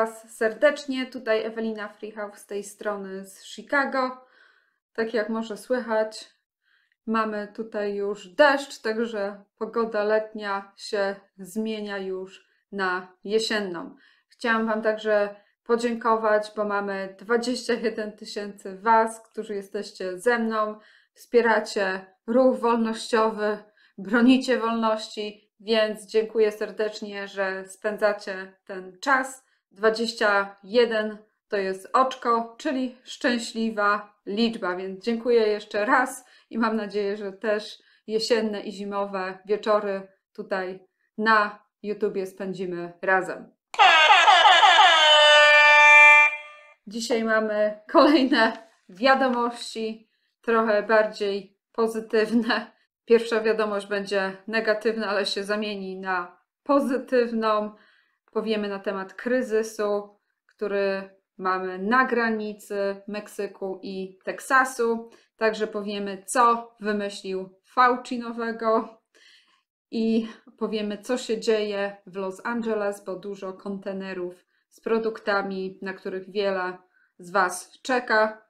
Was serdecznie. Tutaj Ewelina Frihauf z tej strony z Chicago. Tak jak może słychać, mamy tutaj już deszcz, także pogoda letnia się zmienia już na jesienną. Chciałam Wam także podziękować, bo mamy 21 tysięcy Was, którzy jesteście ze mną, wspieracie ruch wolnościowy, bronicie wolności, więc dziękuję serdecznie, że spędzacie ten czas. 21 to jest oczko, czyli szczęśliwa liczba, więc dziękuję jeszcze raz i mam nadzieję, że też jesienne i zimowe wieczory tutaj na YouTubie spędzimy razem. Dzisiaj mamy kolejne wiadomości, trochę bardziej pozytywne. Pierwsza wiadomość będzie negatywna, ale się zamieni na pozytywną. Powiemy na temat kryzysu, który mamy na granicy Meksyku i Teksasu. Także powiemy, co wymyślił Fauci nowego i powiemy, co się dzieje w Los Angeles, bo dużo kontenerów z produktami, na których wiele z Was czeka,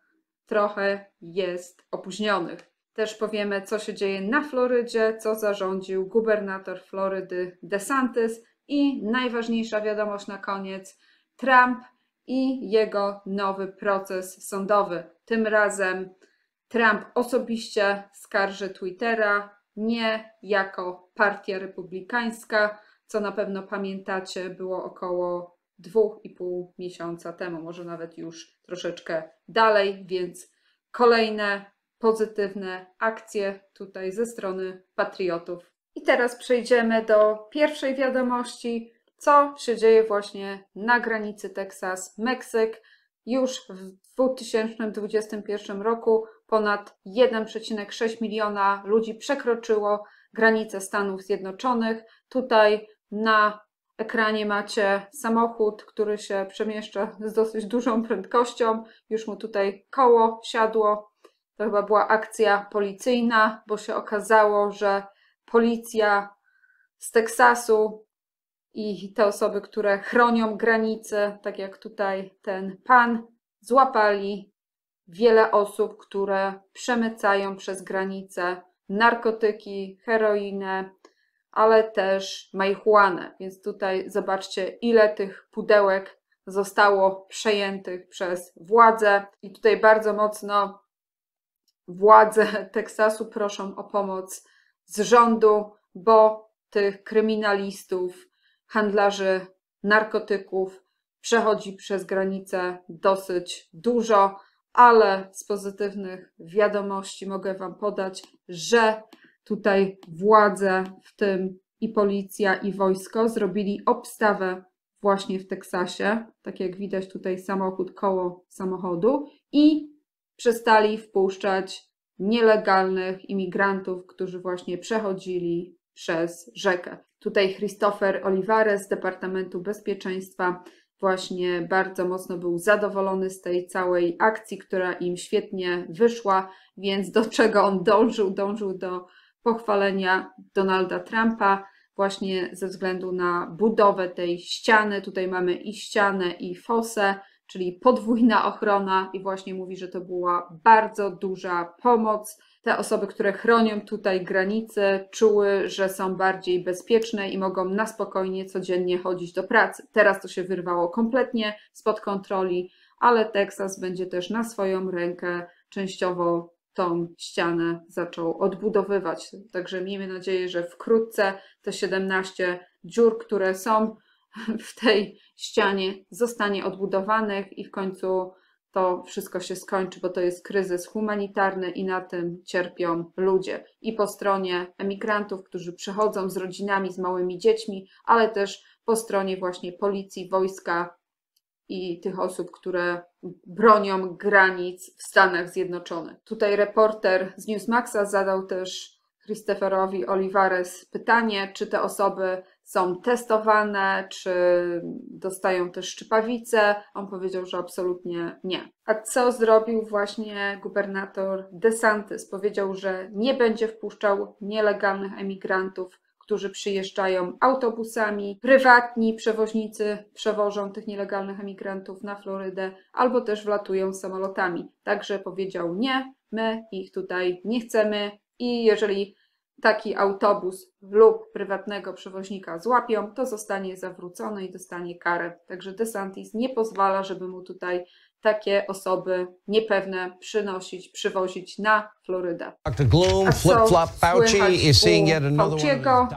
trochę jest opóźnionych. Też powiemy, co się dzieje na Florydzie, co zarządził gubernator Florydy DeSantis i najważniejsza wiadomość na koniec, Trump i jego nowy proces sądowy. Tym razem Trump osobiście skarży Twittera, nie jako Partia Republikańska, co na pewno pamiętacie, było około 2,5 miesiąca temu, może nawet już troszeczkę dalej, więc kolejne pozytywne akcje tutaj ze strony patriotów. I teraz przejdziemy do pierwszej wiadomości, co się dzieje właśnie na granicy Teksas-Meksyk. Już w 2021 roku ponad 1,6 miliona ludzi przekroczyło granicę Stanów Zjednoczonych. Tutaj na ekranie macie samochód, który się przemieszcza z dosyć dużą prędkością. Już mu tutaj koło siadło. To chyba była akcja policyjna, bo się okazało, że policja z Teksasu i te osoby, które chronią granice, tak jak tutaj ten pan, złapali wiele osób, które przemycają przez granicę narkotyki, heroinę, ale też marihuanę, więc tutaj zobaczcie, ile tych pudełek zostało przejętych przez władze i tutaj bardzo mocno władze Teksasu proszą o pomoc z rządu, bo tych kryminalistów, handlarzy narkotyków przechodzi przez granicę dosyć dużo, ale z pozytywnych wiadomości mogę Wam podać, że tutaj władze, w tym i policja, i wojsko, zrobili obstawę właśnie w Teksasie, tak jak widać tutaj samochód koło samochodu, i przestali wpuszczać nielegalnych imigrantów, którzy właśnie przechodzili przez rzekę. Tutaj Christopher Olivares z Departamentu Bezpieczeństwa właśnie bardzo mocno był zadowolony z tej całej akcji, która im świetnie wyszła, więc do czego on dążył? Dążył do pochwalenia Donalda Trumpa właśnie ze względu na budowę tej ściany. Tutaj mamy i ścianę, i fosę, czyli podwójna ochrona, i właśnie mówi, że to była bardzo duża pomoc. Te osoby, które chronią tutaj granice, czuły, że są bardziej bezpieczne i mogą na spokojnie codziennie chodzić do pracy. Teraz to się wyrwało kompletnie spod kontroli, ale Teksas będzie też na swoją rękę częściowo tą ścianę zaczął odbudowywać. Także miejmy nadzieję, że wkrótce te 17 dziur, które są w tej ścianie, zostanie odbudowanych i w końcu to wszystko się skończy, bo to jest kryzys humanitarny i na tym cierpią ludzie. I po stronie emigrantów, którzy przychodzą z rodzinami, z małymi dziećmi, ale też po stronie właśnie policji, wojska i tych osób, które bronią granic w Stanach Zjednoczonych. Tutaj reporter z Newsmaxa zadał też Christopherowi Olivares pytanie, czy te osoby są testowane, czy dostają też szczypawice. On powiedział, że absolutnie nie. A co zrobił właśnie gubernator DeSantis? Powiedział, że nie będzie wpuszczał nielegalnych emigrantów, którzy przyjeżdżają autobusami, prywatni przewoźnicy przewożą tych nielegalnych emigrantów na Florydę, albo też wlatują samolotami. Także powiedział nie, my ich tutaj nie chcemy i jeżeli taki autobus lub prywatnego przewoźnika złapią, to zostanie zawrócony i dostanie karę. Także DeSantis nie pozwala, żeby mu tutaj takie osoby niepewne przywozić na Florydę. A co słychać u Fauciego,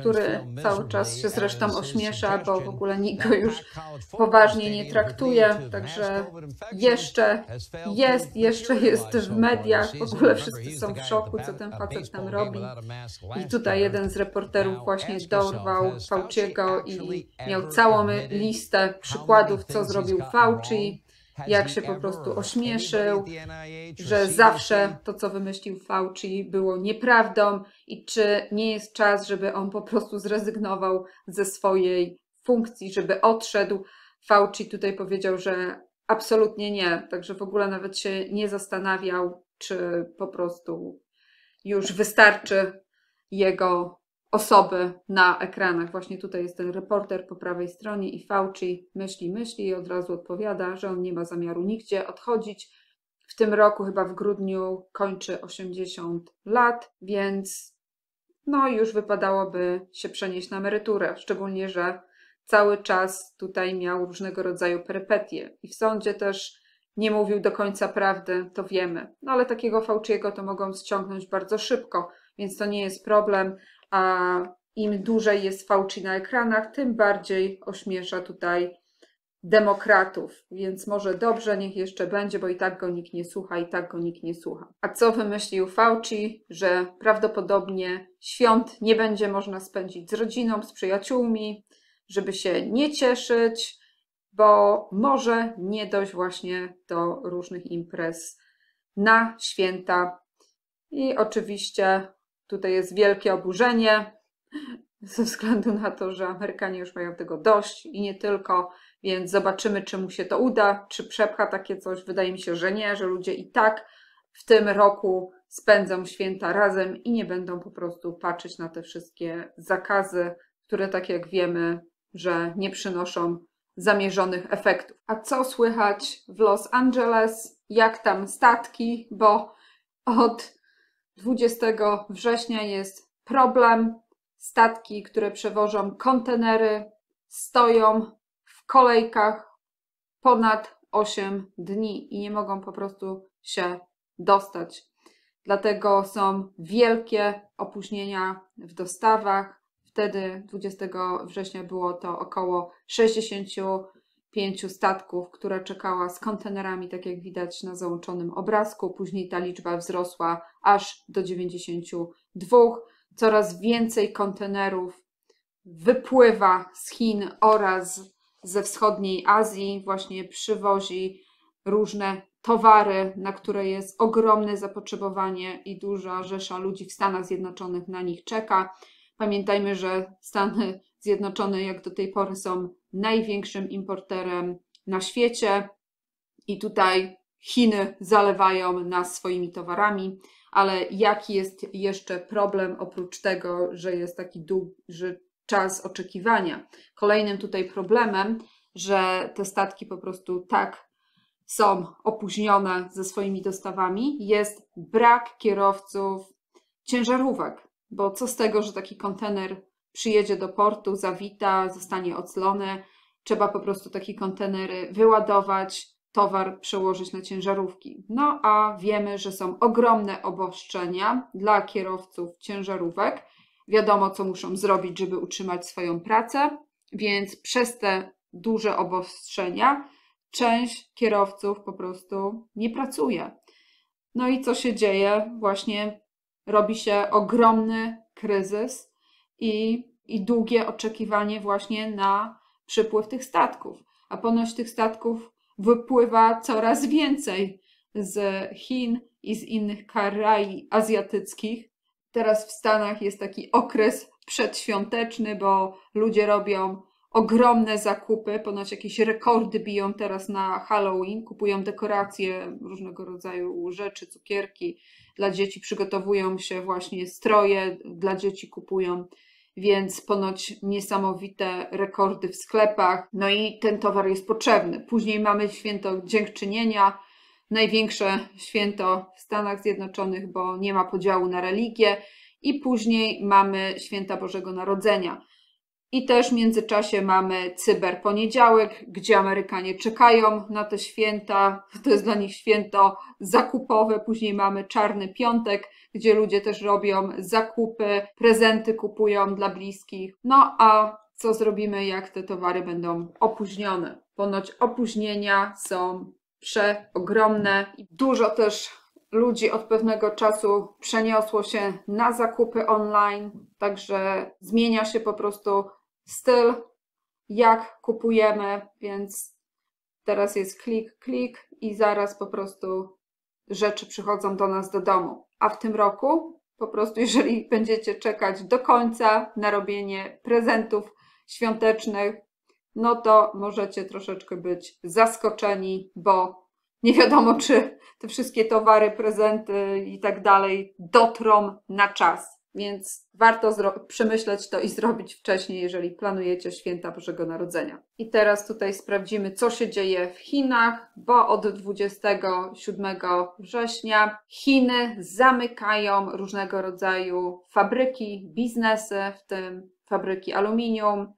który cały czas się zresztą ośmiesza, bo w ogóle nikt go już poważnie nie traktuje, także jeszcze jest w mediach, w ogóle wszyscy są w szoku, co ten facet tam robi. I tutaj jeden z reporterów właśnie dorwał Fauciego i miał całą listę przykładów, co zrobił Fauci, jak się po prostu ośmieszył, że zawsze to, co wymyślił Fauci, było nieprawdą i czy nie jest czas, żeby on po prostu zrezygnował ze swojej funkcji, żeby odszedł. Fauci tutaj powiedział, że absolutnie nie, także w ogóle nawet się nie zastanawiał, czy po prostu już wystarczy jego osoby na ekranach. Właśnie tutaj jest ten reporter po prawej stronie i Fauci myśli i od razu odpowiada, że on nie ma zamiaru nigdzie odchodzić. W tym roku chyba w grudniu kończy 80 lat, więc no już wypadałoby się przenieść na emeryturę, szczególnie, że cały czas tutaj miał różnego rodzaju perypetie i w sądzie też nie mówił do końca prawdy, to wiemy. No ale takiego Fauciego to mogą ściągnąć bardzo szybko, więc to nie jest problem. A im dłużej jest Fauci na ekranach, tym bardziej ośmiesza tutaj demokratów. Więc może dobrze, niech jeszcze będzie, bo i tak go nikt nie słucha, i tak go nikt nie słucha. A co wymyślił Fauci? Że prawdopodobnie świąt nie będzie można spędzić z rodziną, z przyjaciółmi, żeby się nie cieszyć, bo może nie dojść właśnie do różnych imprez na święta. I oczywiście tutaj jest wielkie oburzenie ze względu na to, że Amerykanie już mają tego dość i nie tylko, więc zobaczymy, czy mu się to uda, czy przepcha takie coś. Wydaje mi się, że nie, że ludzie i tak w tym roku spędzą święta razem i nie będą po prostu patrzeć na te wszystkie zakazy, które tak jak wiemy, że nie przynoszą zamierzonych efektów. A co słychać w Los Angeles? Jak tam statki? Bo od 20 września jest problem. Statki, które przewożą kontenery, stoją w kolejkach ponad 8 dni i nie mogą po prostu się dostać. Dlatego są wielkie opóźnienia w dostawach. Wtedy 20 września było to około 65 statków, która czekała z kontenerami, tak jak widać na załączonym obrazku. Później ta liczba wzrosła aż do 92. Coraz więcej kontenerów wypływa z Chin oraz ze wschodniej Azji. Właśnie przywozi różne towary, na które jest ogromne zapotrzebowanie i duża rzesza ludzi w Stanach Zjednoczonych na nich czeka. Pamiętajmy, że Stany Zjednoczone jak do tej pory są największym importerem na świecie i tutaj Chiny zalewają nas swoimi towarami, ale jaki jest jeszcze problem oprócz tego, że jest taki duży czas oczekiwania? Kolejnym tutaj problemem, że te statki po prostu tak są opóźnione ze swoimi dostawami, jest brak kierowców ciężarówek, bo co z tego, że taki kontener przyjedzie do portu, zawita, zostanie oclony. Trzeba po prostu takie kontenery wyładować, towar przełożyć na ciężarówki. No a wiemy, że są ogromne obostrzenia dla kierowców ciężarówek. Wiadomo, co muszą zrobić, żeby utrzymać swoją pracę, więc przez te duże obostrzenia część kierowców po prostu nie pracuje. No i co się dzieje? Właśnie robi się ogromny kryzys i długie oczekiwanie właśnie na przypływ tych statków. A ponoć tych statków wypływa coraz więcej z Chin i z innych krajów azjatyckich. Teraz w Stanach jest taki okres przedświąteczny, bo ludzie robią ogromne zakupy, ponoć jakieś rekordy biją teraz na Halloween, kupują dekoracje, różnego rodzaju rzeczy, cukierki dla dzieci, przygotowują się właśnie stroje, dla dzieci kupują więc ponoć niesamowite rekordy w sklepach. No i ten towar jest potrzebny. Później mamy święto Dziękczynienia, największe święto w Stanach Zjednoczonych, bo nie ma podziału na religię. I później mamy święta Bożego Narodzenia. I też w międzyczasie mamy cyberponiedziałek, gdzie Amerykanie czekają na te święta, to jest dla nich święto zakupowe. Później mamy czarny piątek, gdzie ludzie też robią zakupy, prezenty kupują dla bliskich. No a co zrobimy, jak te towary będą opóźnione? Ponoć opóźnienia są przeogromne i dużo też ludzi od pewnego czasu przeniosło się na zakupy online, także zmienia się po prostu styl, jak kupujemy, więc teraz jest klik, klik i zaraz po prostu rzeczy przychodzą do nas do domu. A w tym roku po prostu, jeżeli będziecie czekać do końca na robienie prezentów świątecznych, no to możecie troszeczkę być zaskoczeni, bo nie wiadomo, czy te wszystkie towary, prezenty i tak dalej dotrą na czas, więc warto przemyśleć to i zrobić wcześniej, jeżeli planujecie święta Bożego Narodzenia. I teraz tutaj sprawdzimy, co się dzieje w Chinach, bo od 27 września Chiny zamykają różnego rodzaju fabryki, biznesy, w tym fabryki aluminium,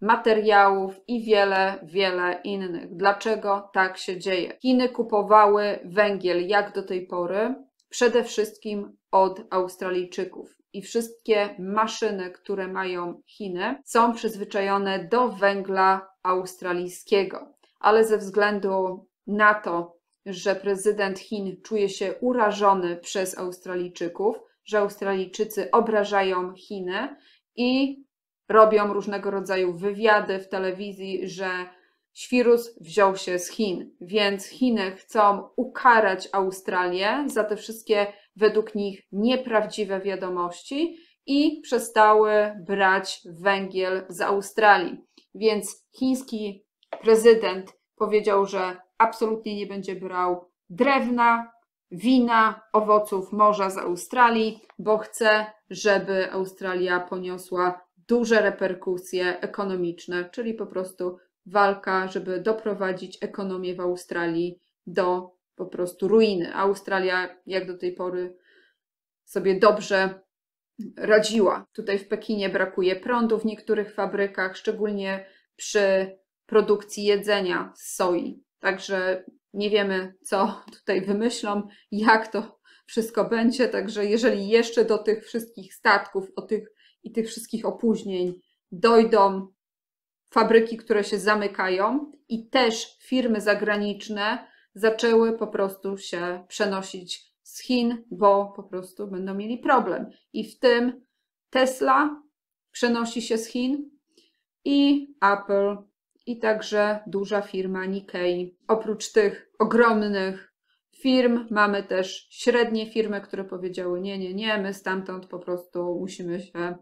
materiałów i wiele, wiele innych. Dlaczego tak się dzieje? Chiny kupowały węgiel jak do tej pory przede wszystkim od Australijczyków i wszystkie maszyny, które mają Chiny, są przyzwyczajone do węgla australijskiego, ale ze względu na to, że prezydent Chin czuje się urażony przez Australijczyków, że Australijczycy obrażają Chiny i robią różnego rodzaju wywiady w telewizji, że wirus wziął się z Chin, więc Chiny chcą ukarać Australię za te wszystkie według nich nieprawdziwe wiadomości i przestały brać węgiel z Australii. Więc chiński prezydent powiedział, że absolutnie nie będzie brał drewna, wina, owoców morza z Australii, bo chce, żeby Australia poniosła duże reperkusje ekonomiczne, czyli po prostu walka, żeby doprowadzić ekonomię w Australii do po prostu ruiny. Australia jak do tej pory sobie dobrze radziła. Tutaj w Pekinie brakuje prądu w niektórych fabrykach, szczególnie przy produkcji jedzenia z soi. Także nie wiemy, co tutaj wymyślą, jak to wszystko będzie. Także jeżeli jeszcze do tych wszystkich statków, tych wszystkich opóźnień dojdą fabryki, które się zamykają i też firmy zagraniczne zaczęły po prostu się przenosić z Chin, bo po prostu będą mieli problem. I w tym Tesla przenosi się z Chin i Apple i także duża firma Nikkei. Oprócz tych ogromnych firm mamy też średnie firmy, które powiedziały nie, my stamtąd po prostu musimy się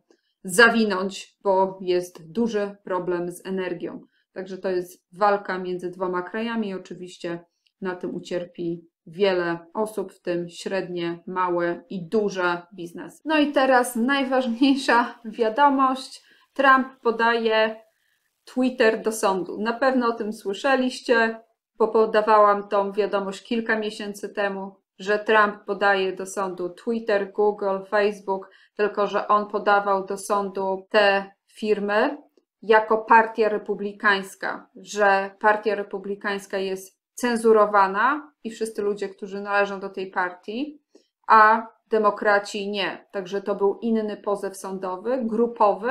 zawinąć, bo jest duży problem z energią. Także to jest walka między dwoma krajami. Oczywiście na tym ucierpi wiele osób, w tym średnie, małe i duże biznesy. No i teraz najważniejsza wiadomość. Trump podaje Twitter do sądu. Na pewno o tym słyszeliście, bo podawałam tą wiadomość kilka miesięcy temu, że Trump podaje do sądu Twitter, Google, Facebook, tylko że on podawał do sądu te firmy jako partia republikańska, że partia republikańska jest cenzurowana i wszyscy ludzie, którzy należą do tej partii, a demokraci nie. Także to był inny pozew sądowy, grupowy,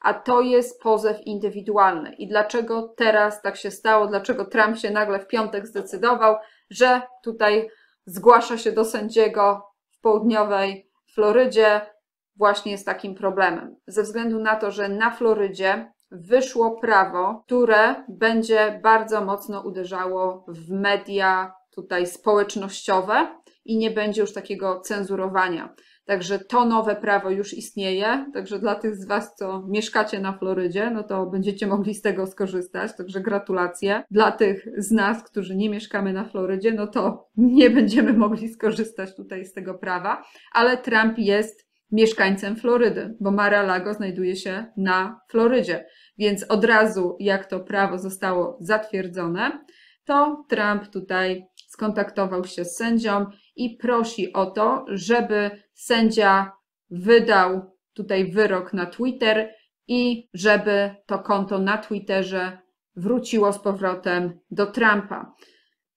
a to jest pozew indywidualny. I dlaczego teraz tak się stało, dlaczego Trump się nagle w piątek zdecydował, że tutaj zgłasza się do sędziego w południowej Florydzie właśnie z takim problemem. Ze względu na to, że na Florydzie wyszło prawo, które będzie bardzo mocno uderzało w media tutaj społecznościowe i nie będzie już takiego cenzurowania. Także to nowe prawo już istnieje, także dla tych z Was, co mieszkacie na Florydzie, no to będziecie mogli z tego skorzystać, także gratulacje. Dla tych z nas, którzy nie mieszkamy na Florydzie, no to nie będziemy mogli skorzystać tutaj z tego prawa, ale Trump jest mieszkańcem Florydy, bo Mar-a-Lago znajduje się na Florydzie. Więc od razu, jak to prawo zostało zatwierdzone, to Trump tutaj skontaktował się z sędzią i prosi o to, żeby sędzia wydał tutaj wyrok na Twitter i żeby to konto na Twitterze wróciło z powrotem do Trumpa.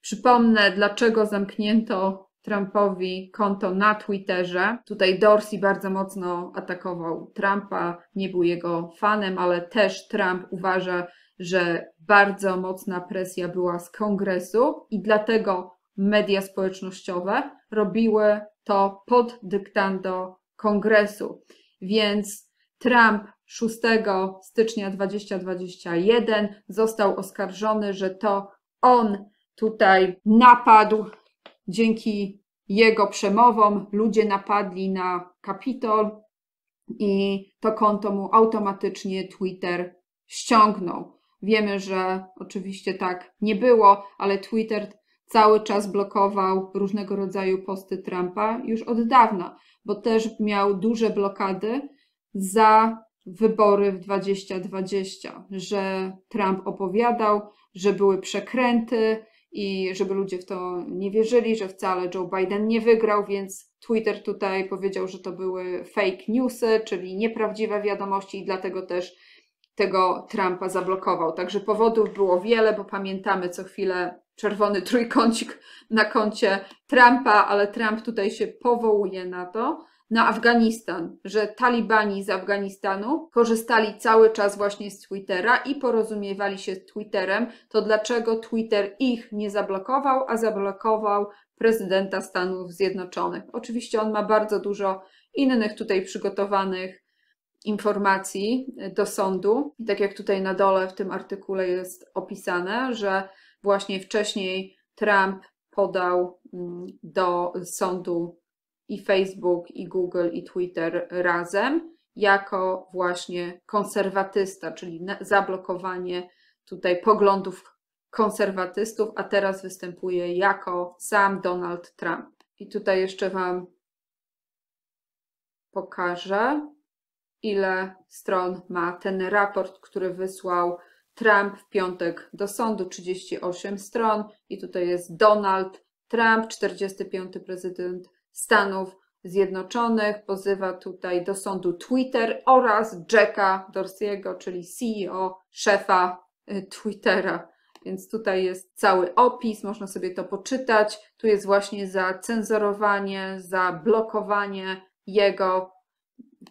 Przypomnę, dlaczego zamknięto Trumpowi konto na Twitterze. Tutaj Dorsey bardzo mocno atakował Trumpa, nie był jego fanem, ale też Trump uważa, że bardzo mocna presja była z Kongresu i dlatego media społecznościowe robiły to pod dyktando Kongresu. Więc Trump 6 stycznia 2021 został oskarżony, że to on tutaj napadł, dzięki jego przemowom ludzie napadli na Capitol i to konto mu automatycznie Twitter ściągnął. Wiemy, że oczywiście tak nie było, ale Twitter cały czas blokował różnego rodzaju posty Trumpa już od dawna, bo też miał duże blokady za wybory w 2020, że Trump opowiadał, że były przekręty i żeby ludzie w to nie wierzyli, że wcale Joe Biden nie wygrał, więc Twitter tutaj powiedział, że to były fake newsy, czyli nieprawdziwe wiadomości i dlatego też tego Trumpa zablokował. Także powodów było wiele, bo pamiętamy co chwilę czerwony trójkącik na koncie Trumpa, ale Trump tutaj się powołuje na to, na Afganistan, że talibani z Afganistanu korzystali cały czas właśnie z Twittera i porozumiewali się z Twitterem, to dlaczego Twitter ich nie zablokował, a zablokował prezydenta Stanów Zjednoczonych. Oczywiście on ma bardzo dużo innych tutaj przygotowanych informacji do sądu. I tak jak tutaj na dole w tym artykule jest opisane, że właśnie wcześniej Trump podał do sądu i Facebook, i Google, i Twitter razem, jako właśnie konserwatysta, czyli zablokowanie tutaj poglądów konserwatystów, a teraz występuje jako sam Donald Trump. I tutaj jeszcze Wam pokażę, ile stron ma ten raport, który wysłał Trump w piątek do sądu, 38 stron i tutaj jest Donald Trump, 45. prezydent Stanów Zjednoczonych, pozywa tutaj do sądu Twitter oraz Jacka Dorsiego, czyli CEO, szefa Twittera. Więc tutaj jest cały opis, można sobie to poczytać. Tu jest właśnie za cenzorowanie, za blokowanie jego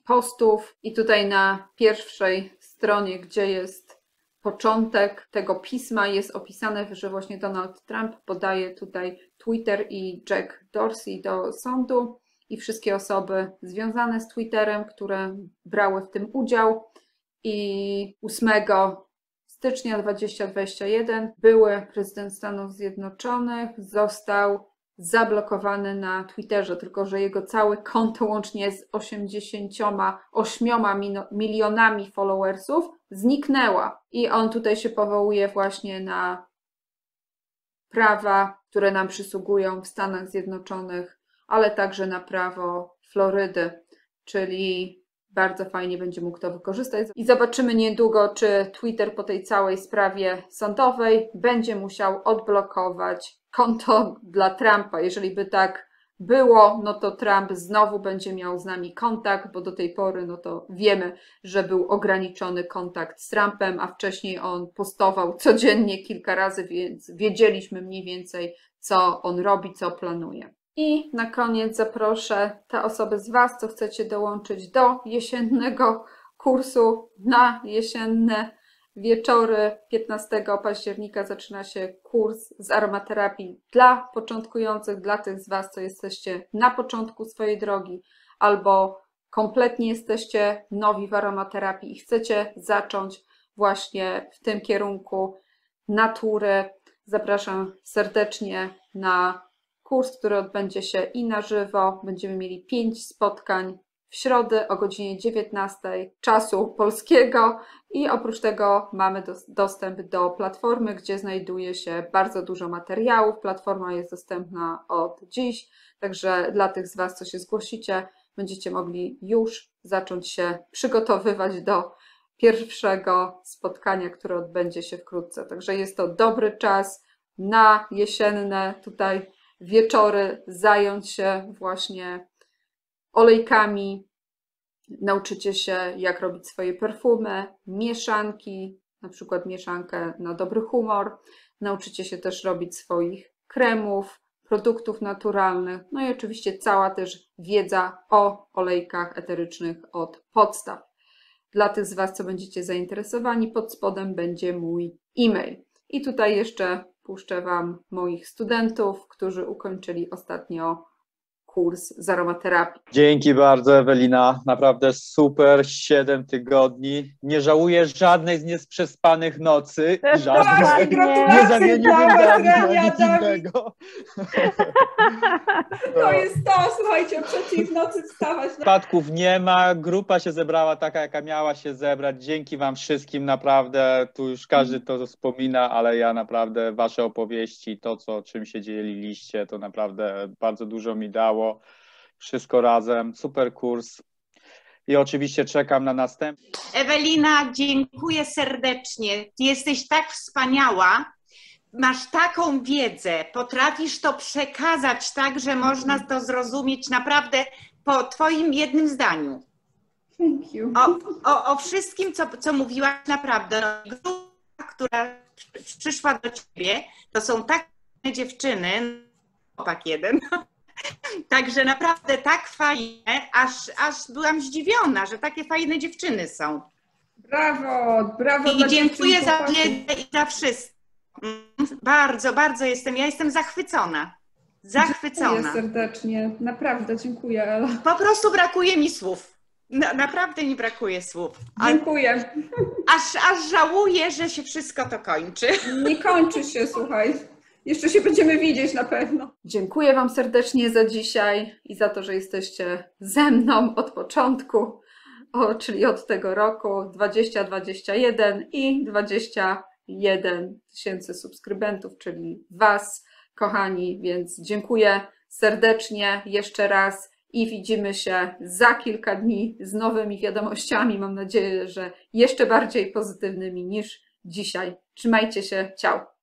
postów. I tutaj na pierwszej stronie, gdzie jest początek tego pisma, jest opisane, że właśnie Donald Trump podaje tutaj Twitter i Jack Dorsey do sądu i wszystkie osoby związane z Twitterem, które brały w tym udział i 8 stycznia 2021 były prezydent Stanów Zjednoczonych został zablokowany na Twitterze, tylko że jego całe konto łącznie z 88 milionami followersów zniknęła i on tutaj się powołuje właśnie na prawa, które nam przysługują w Stanach Zjednoczonych, ale także na prawo Florydy, czyli bardzo fajnie będzie mógł to wykorzystać. I zobaczymy niedługo, czy Twitter po tej całej sprawie sądowej będzie musiał odblokować konto dla Trumpa. Jeżeli by tak było, no to Trump znowu będzie miał z nami kontakt, bo do tej pory no to wiemy, że był ograniczony kontakt z Trumpem, a wcześniej on postował codziennie kilka razy, więc wiedzieliśmy mniej więcej, co on robi, co planuje. I na koniec zaproszę te osoby z Was, co chcecie dołączyć do jesiennego kursu na jesienne wieczory. 15 października zaczyna się kurs z aromaterapii dla początkujących, dla tych z Was, co jesteście na początku swojej drogi albo kompletnie jesteście nowi w aromaterapii i chcecie zacząć właśnie w tym kierunku natury. Zapraszam serdecznie na kurs, który odbędzie się i na żywo. Będziemy mieli 5 spotkań w środę o godzinie 19 czasu polskiego i oprócz tego mamy dostęp do platformy, gdzie znajduje się bardzo dużo materiałów. Platforma jest dostępna od dziś, także dla tych z Was, co się zgłosicie, będziecie mogli już zacząć się przygotowywać do pierwszego spotkania, które odbędzie się wkrótce. Także jest to dobry czas na jesienne tutaj wieczory zająć się właśnie olejkami. Nauczycie się, jak robić swoje perfumy, mieszanki, na przykład mieszankę na dobry humor. Nauczycie się też robić swoich kremów, produktów naturalnych, no i oczywiście cała też wiedza o olejkach eterycznych od podstaw. Dla tych z Was, co będziecie zainteresowani, pod spodem będzie mój e-mail. I tutaj jeszcze puszczę Wam moich studentów, którzy ukończyli ostatnio kurs z aromaterapii. Dzięki bardzo, Ewelina. Naprawdę super 7 tygodni. Nie żałuję żadnej z nieprzespanych nocy. Żadnej. Nie zamieniłbym to jest to, słuchajcie, o 3:00 w nocy wstawać. Spadków nie ma, grupa się zebrała taka, jaka miała się zebrać. Dzięki Wam wszystkim, naprawdę. Tu już każdy to wspomina, ale ja naprawdę Wasze opowieści, to, czym się dzieliliście, to naprawdę bardzo dużo mi dało. Wszystko razem, super kurs i oczywiście czekam na następny. Ewelina, dziękuję serdecznie, jesteś tak wspaniała, masz taką wiedzę, potrafisz to przekazać tak, że można to zrozumieć naprawdę po twoim jednym zdaniu. Thank you. O wszystkim, co mówiłaś naprawdę. Grupa, która przyszła do ciebie, to są tak dziewczyny, chłopak jeden. Także naprawdę tak fajne, aż byłam zdziwiona, że takie fajne dziewczyny są. Brawo, brawo. I dziękuję za wiedzę i za wszystko. Bardzo, bardzo jestem zachwycona. Zachwycona. Dziękuję serdecznie, naprawdę dziękuję, Ela. Po prostu brakuje mi słów. Naprawdę mi brakuje słów. Dziękuję. Aż żałuję, że się wszystko to kończy. Nie kończy się, słuchaj. Jeszcze się będziemy widzieć na pewno. Dziękuję Wam serdecznie za dzisiaj i za to, że jesteście ze mną od początku, czyli od tego roku 2021 i 21 tysięcy subskrybentów, czyli Was, kochani, więc dziękuję serdecznie jeszcze raz i widzimy się za kilka dni z nowymi wiadomościami. Mam nadzieję, że jeszcze bardziej pozytywnymi niż dzisiaj. Trzymajcie się, ciao!